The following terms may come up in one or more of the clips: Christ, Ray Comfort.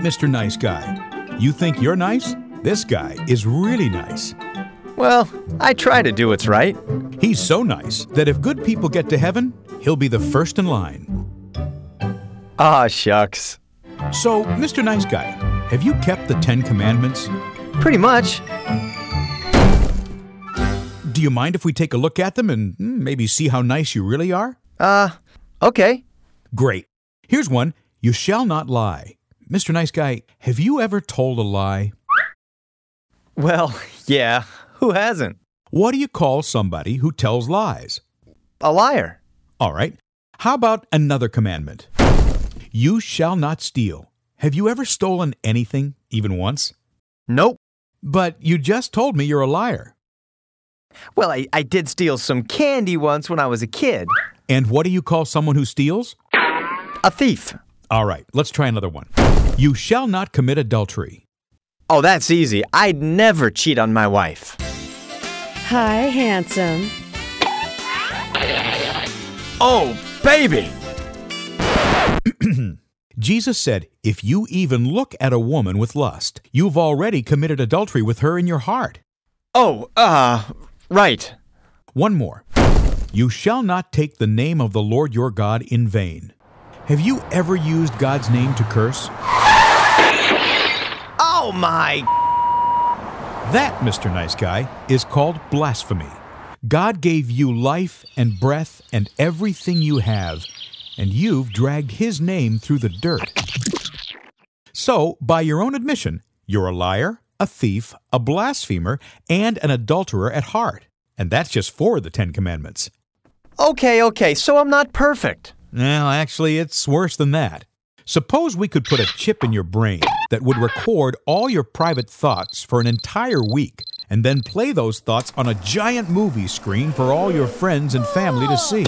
Mr. Nice Guy. You think you're nice? This guy is really nice. Well, I try to do what's right. He's so nice that if good people get to heaven, he'll be the first in line. Ah, shucks. So, Mr. Nice Guy, have you kept the 10 Commandments? Pretty much. Do you mind if we take a look at them and maybe see how nice you really are? Okay. Great. Here's one. You shall not lie. Mr. Nice Guy, have you ever told a lie? Well, yeah. Who hasn't? What do you call somebody who tells lies? A liar. All right. How about another commandment? You shall not steal. Have you ever stolen anything, even once? Nope. But you just told me you're a liar. Well, I did steal some candy once when I was a kid. And what do you call someone who steals? A thief. All right, let's try another one. You shall not commit adultery. Oh, that's easy. I'd never cheat on my wife. Hi, handsome. Oh, baby! Jesus said, if you even look at a woman with lust, you've already committed adultery with her in your heart. Oh, right. One more. You shall not take the name of the Lord your God in vain. Have you ever used God's name to curse? Oh my! That, Mr. Nice Guy, is called blasphemy. God gave you life and breath and everything you have, and you've dragged his name through the dirt. So, by your own admission, you're a liar, a thief, a blasphemer, and an adulterer at heart. And that's just 4 of the 10 Commandments. Okay, so I'm not perfect. Well, actually, it's worse than that. Suppose we could put a chip in your brain that would record all your private thoughts for an entire week and then play those thoughts on a giant movie screen for all your friends and family to see.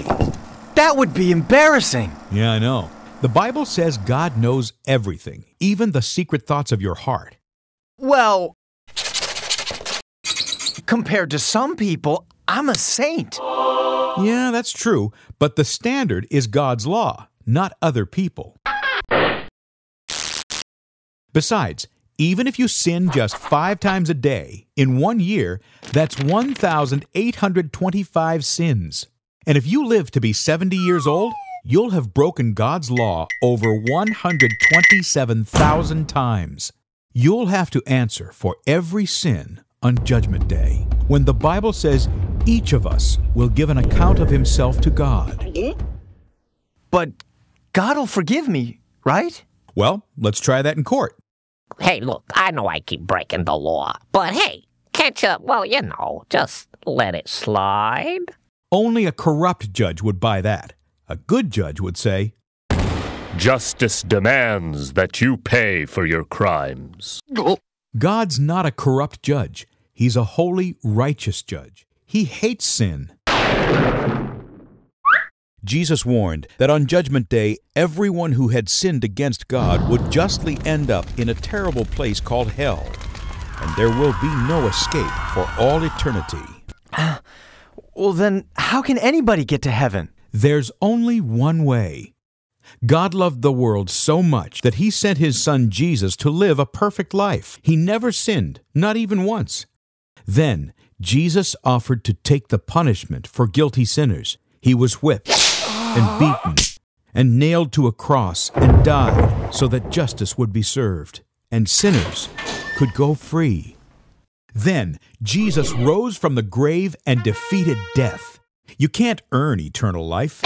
That would be embarrassing. Yeah, I know. The Bible says God knows everything, even the secret thoughts of your heart. Well, compared to some people, I'm a saint. Yeah, that's true, but the standard is God's law, not other people. Besides, even if you sin just 5 times a day in 1 year, that's 1,825 sins. And if you live to be 70 years old, you'll have broken God's law over 127,000 times. You'll have to answer for every sin on Judgment Day, when the Bible says each of us will give an account of himself to God. But God will forgive me, right? Well, let's try that in court. Hey, look, I know I keep breaking the law, but hey, catch up, well, you know, just let it slide. Only a corrupt judge would buy that. A good judge would say, justice demands that you pay for your crimes. God's not a corrupt judge. He's a holy, righteous judge. He hates sin. Jesus warned that on Judgment Day, everyone who had sinned against God would justly end up in a terrible place called hell, and there will be no escape for all eternity. Well, then, how can anybody get to heaven? There's only one way. God loved the world so much that he sent his son Jesus to live a perfect life. He never sinned, not even once. Then, Jesus offered to take the punishment for guilty sinners. He was whipped and beaten and nailed to a cross and died so that justice would be served and sinners could go free. Then, Jesus rose from the grave and defeated death. You can't earn eternal life.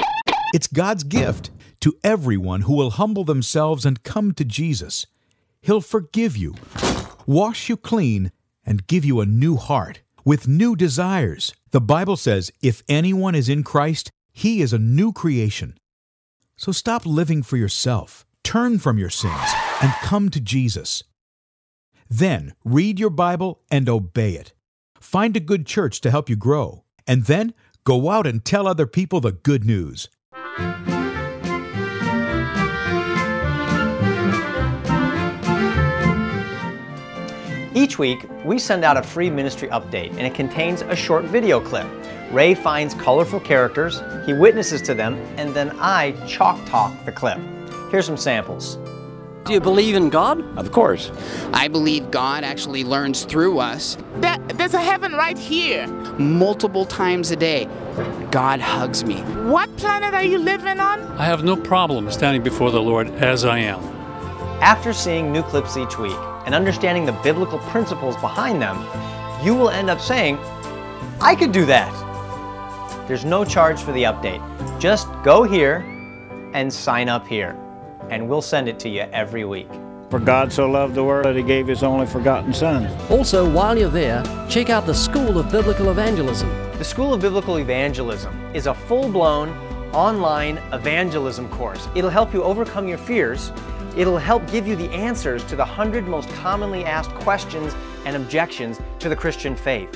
It's God's gift to everyone who will humble themselves and come to Jesus. He'll forgive you, wash you clean, and give you a new heart with new desires. The Bible says if anyone is in Christ, he is a new creation. So stop living for yourself, turn from your sins, and come to Jesus. Then read your Bible and obey it. Find a good church to help you grow, and then go out and tell other people the good news. Each week, we send out a free ministry update, and it contains a short video clip. Ray finds colorful characters, he witnesses to them, and then I chalk talk the clip. Here's some samples. Do you believe in God? Of course. I believe God actually learns through us. There's a heaven right here. Multiple times a day, God hugs me. What planet are you living on? I have no problem standing before the Lord as I am. After seeing new clips each week and understanding the biblical principles behind them, you will end up saying, I could do that. There's no charge for the update. Just go here and sign up here, and we'll send it to you every week. For God so loved the world that He gave His only begotten Son. Also, while you're there, check out the School of Biblical Evangelism. The School of Biblical Evangelism is a full-blown online evangelism course. It'll help you overcome your fears. It'll help give you the answers to the 100 most commonly asked questions and objections to the Christian faith.